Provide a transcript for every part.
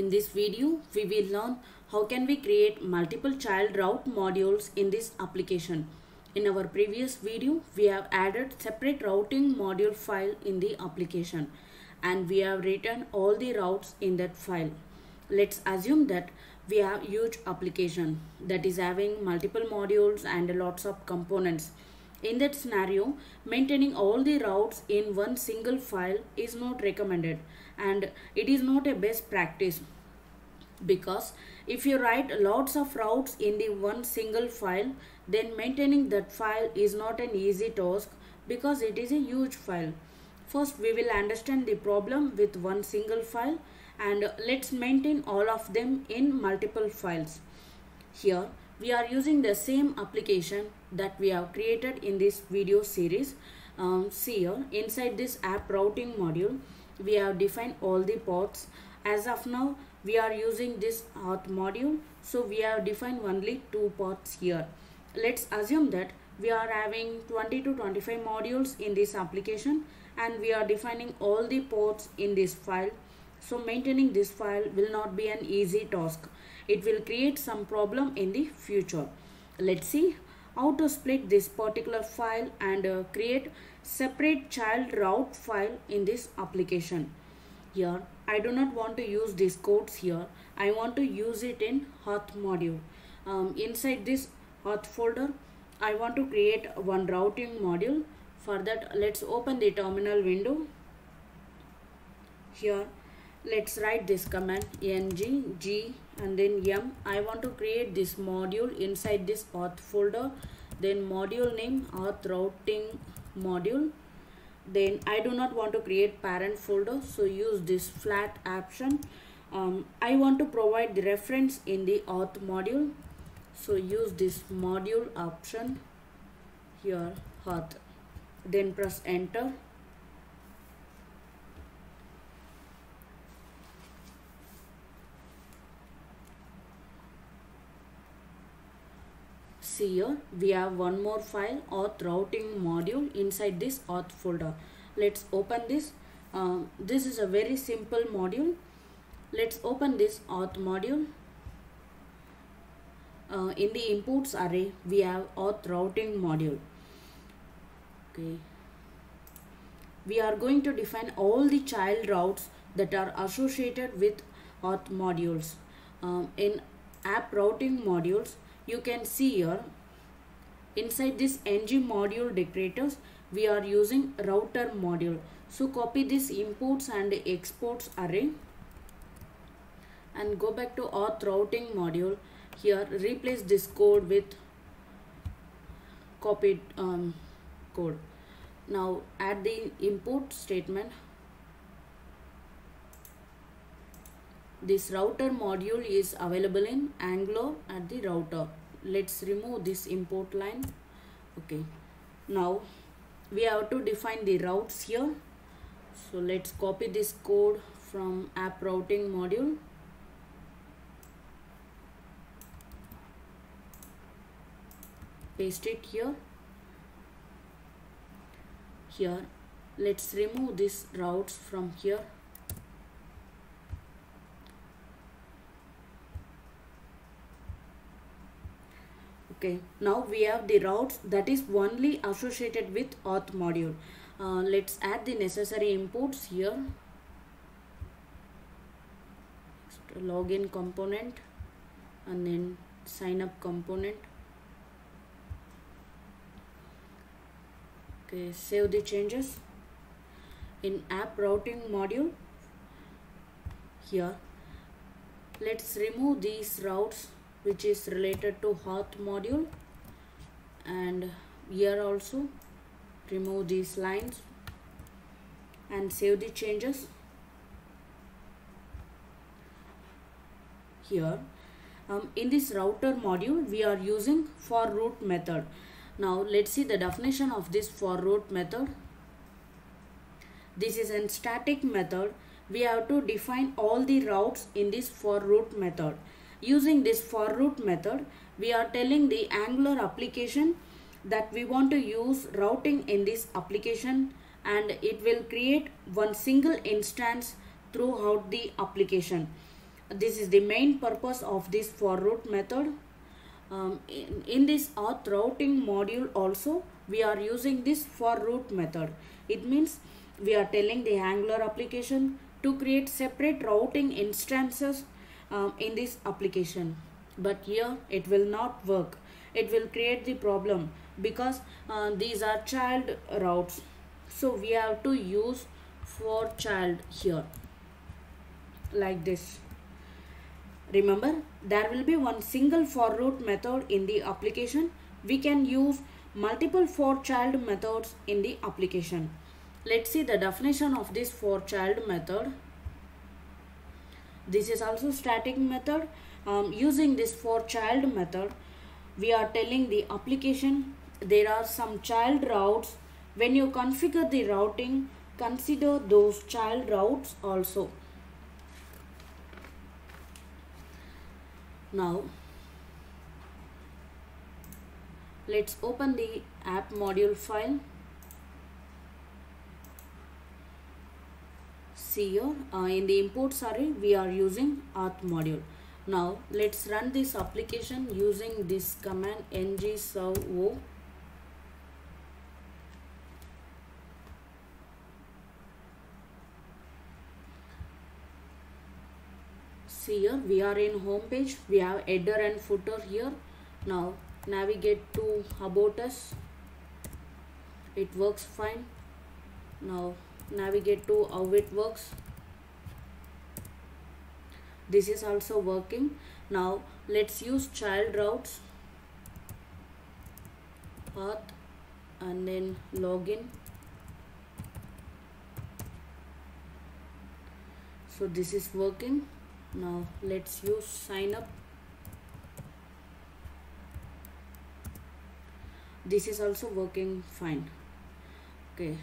In this video, we will learn how can we create multiple child route modules in this application. In our previous video, we have added separate routing module file in the application and we have written all the routes in that file. Let's assume that we have a huge application that is having multiple modules and lots of components. In that scenario, maintaining all the routes in one single file is not recommended and it is not a best practice, because if you write lots of routes in the one single file, then maintaining that file is not an easy task because it is a huge file. First, we will understand the problem with one single file and let's maintain all of them in multiple files. Here, we are using the same application that we have created in this video series. See here, inside this app routing module, we have defined all the paths. As of now, we are using this auth module, so we have defined only 2 paths here. Let's assume that we are having 20 to 25 modules in this application and we are defining all the paths in this file. So maintaining this file will not be an easy task. It will create some problem in the future. Let's see how to split this particular file and create separate child route file in this application. Here, I do not want to use these codes here. I want to use it in auth module. Inside this auth folder, I want to create one routing module. For that, let's open the terminal window. Here, let's write this command ng g and then yum. I want to create this module inside this auth folder, then module name auth routing module. Then I do not want to create parent folder, so use this flat option. I want to provide the reference in the auth module, so use this module option here, auth, then press enter. See here, we have one more file, auth routing module, inside this auth folder. Let's open this. This is a very simple module. Let's open this auth module. In the inputs array, we have auth routing module. Okay. We are going to define all the child routes that are associated with auth modules. In app routing modules, you can see here, inside this ng module decorators, we are using router module. So copy this imports and exports array and go back to auth routing module. Here, replace this code with copied code. Now add the import statement. This router module is available in Angular at the router. Let's remove this import line. Okay. Now we have to define the routes here. So let's copy this code from app routing module. Paste it here. Here, let's remove these routes from here. Okay, now we have the routes that is only associated with auth module. Let's add the necessary imports here. Login component and then sign up component. Okay, save the changes. In app routing module, here, let's remove these routes which is related to auth module, and here also remove these lines and save the changes. Here, in this router module, we are using forRoot method. Now let's see the definition of this forRoot method. This is a static method. We have to define all the routes in this forRoot method. Using this forRoot method, we are telling the Angular application that we want to use routing in this application, and it will create one single instance throughout the application. This is the main purpose of this for root method. In this auth routing module also we are using this for root method. It means we are telling the Angular application to create separate routing instances in this application, but here it will not work. It will create the problem because these are child routes, so we have to use for child here like this. Remember, there will be one single for root method in the application. We can use multiple for child methods in the application. Let's see the definition of this for child method. This is also static method. Using this for child method, we are telling the application there are some child routes. When you configure the routing, consider those child routes also. Now let's open the app module file. See here in the import array we are using auth module. Now let's run this application using this command ng serve. See here we are in home page. We have header and footer here. Now navigate to about us. It works fine. Now navigate to how it works. This is also working. Now let's use child routes, auth, and then login. So this is working. Now let's use sign up. This is also working fine. Okay,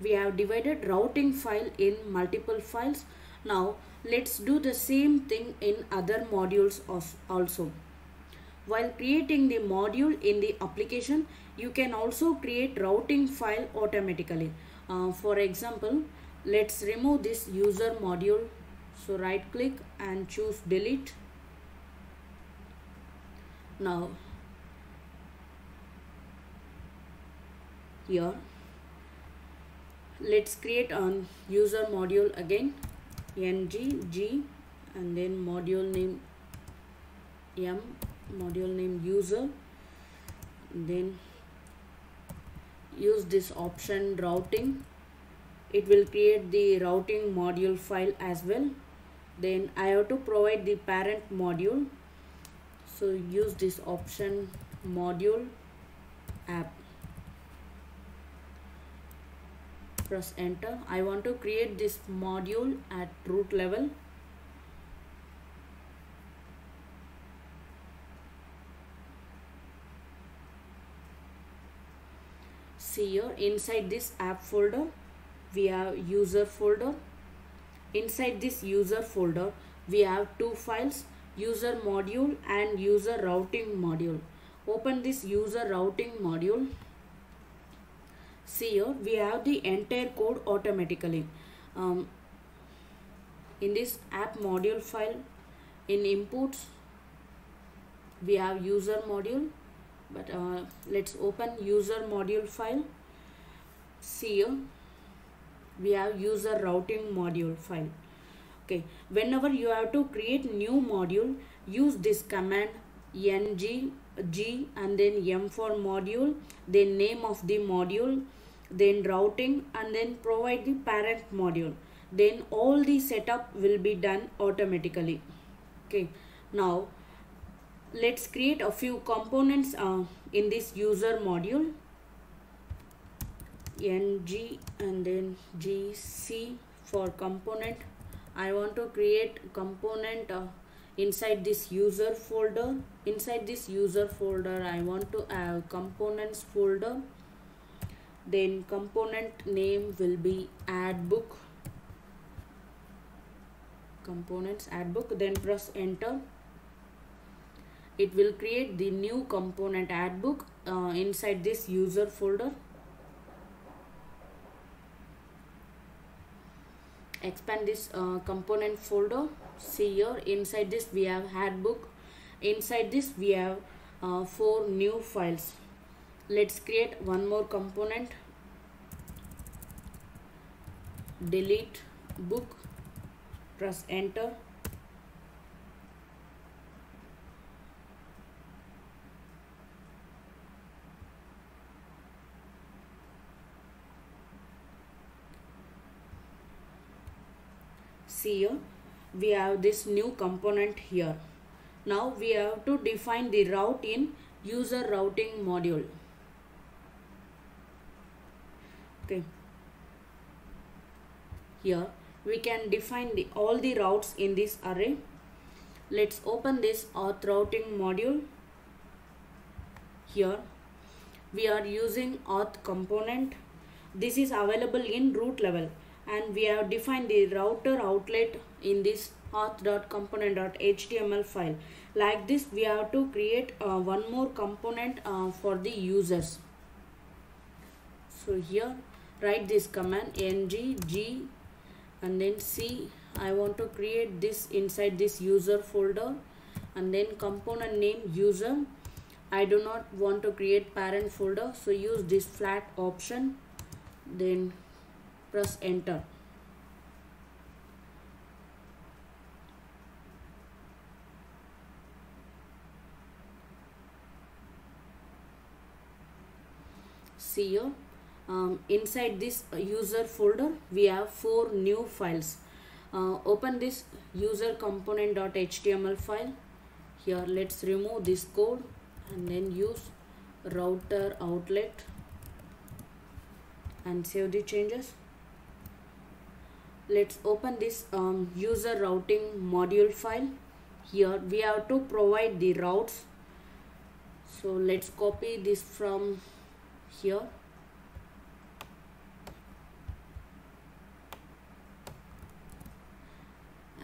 we have divided routing file in multiple files. Now let's do the same thing in other modules also. While creating the module in the application, you can also create routing file automatically. For example, let's remove this user module. So right click and choose delete. Now here let's create a user module again, ng g, and then module name m, module name user, then use this option routing. It will create the routing module file as well. Then I have to provide the parent module, so use this option module app. Press enter. I want to create this module at root level. See here inside this app folder we have user folder. Inside this user folder we have two files, user module and user routing module. Open this user routing module. See here we have the entire code automatically. In this app module file, in inputs we have user module, but let's open user module file. See here we have user routing module file. Okay, whenever you have to create new module, use this command ng g and then m for module, then name of the module, then routing, and then provide the parent module. Then all the setup will be done automatically. Okay, now let's create a few components in this user module. Ng and then gc for component. I want to create component inside this user folder. Inside this user folder I want to have components folder. Then component name will be add book, components add book. Then press enter. It will create the new component add book inside this user folder. expand this component folder. See here, inside this we have handbook, inside this we have 4 new files. Let's create one more component, delete book, press enter. See here, we have this new component here. Now we have to define the route in user routing module. Okay, here we can define all the routes in this array. Let's open this auth routing module. Here we are using auth component. This is available in root level, and we have defined the router outlet in this auth.component.html file. Like this, we have to create one more component for the users. So here, write this command ng g and then c. I want to create this inside this user folder, and then component name user. I do not want to create parent folder, so use this flat option. Then press enter. See here, inside this user folder we have 4 new files. Open this user component.html file. Here let's remove this code and then use router outlet and save the changes. Let's open this user routing module file. Here we have to provide the routes. So let's copy this from here.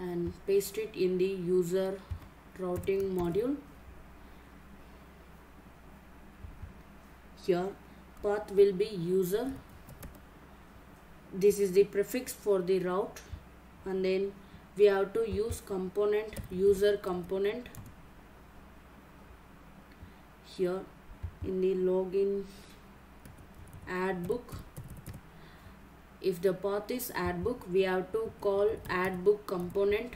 And paste it in the user routing module. Here path will be user. This is the prefix for the route, and then we have to use component user component. Here in the login add book, if the path is add book, we have to call add book component.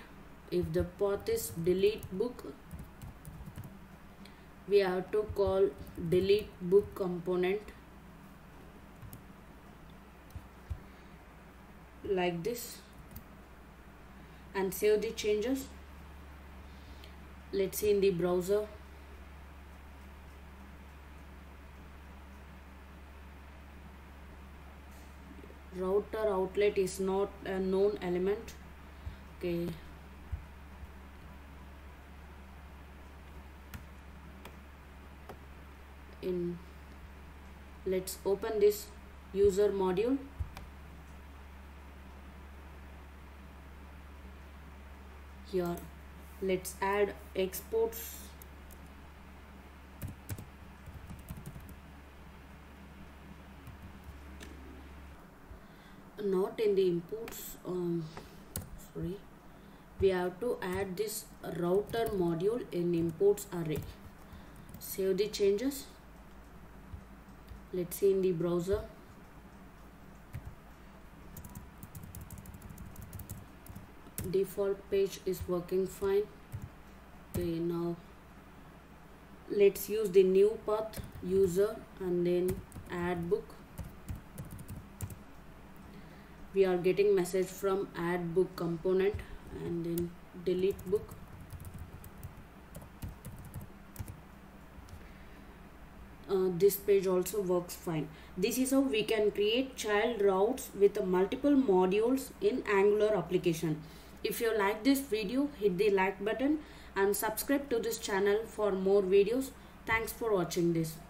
If the path is delete book, we have to call delete book component. Like this, and save the changes. Let's see in the browser. Router outlet is not a known element. Okay, let's open this user module. Here let's add exports. Not in the imports, sorry, we have to add this router module in imports array. Save the changes. Let's see in the browser. Default page is working fine. Okay, now let's use the new path user and then add book. We are getting message from add book component, and then delete book. This page also works fine. This is how we can create child routes with multiple modules in Angular application. If you like this video, hit the like button and subscribe to this channel for more videos. Thanks for watching this.